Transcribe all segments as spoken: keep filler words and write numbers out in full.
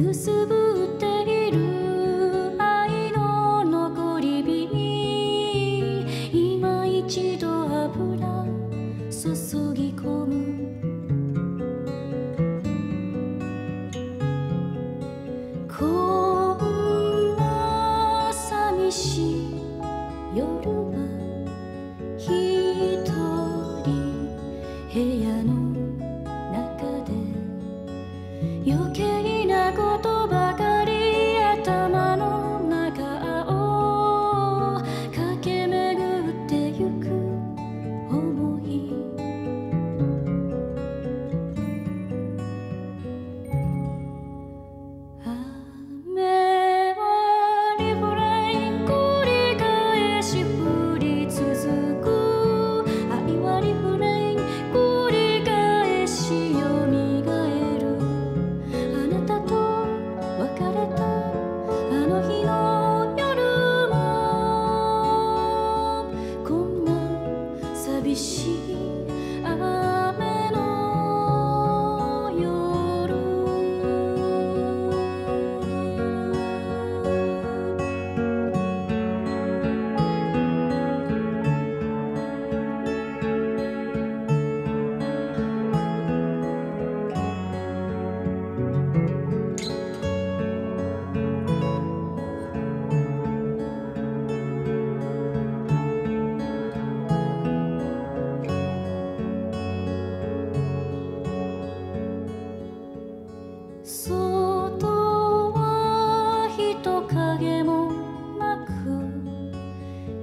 くすぶっている愛の残り火に今一度油注ぎ込む。こんな寂しい夜は一人部屋の余計なことばかり頭の中を駆け巡ってゆく思い。雨はリフレイン繰り返し降り続く。愛はリフレイン繰り返しよみがえる。寂しい雨の夜、外は人影もなく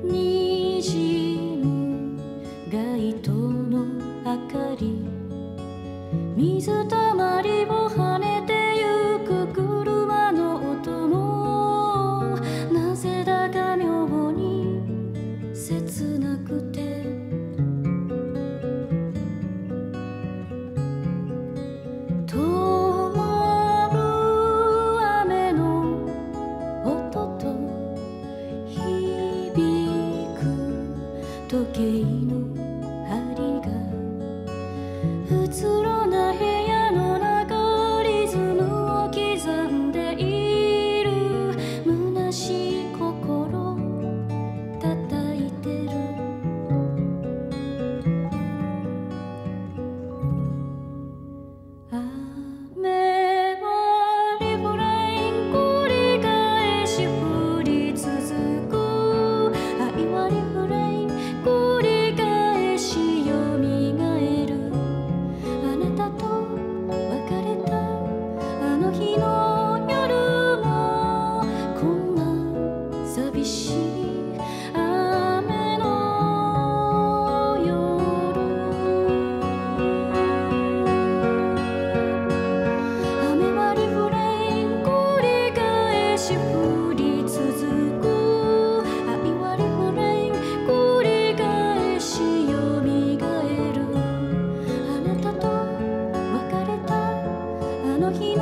にじむ街灯の明かり、水たまりを跳ねてゆく車の音もなぜだか妙に切なくて、時計の針がうつろな部屋の中リズムを刻んでいる。虚しい心叩いてる。雨はリフレイン繰り返し降り続く。愛はリフレイン繰り返しよみがえる。あなたと別れたあの日の夜もこんな寂しい雨の夜。雨はリフレイン繰り返し降り続く。昨日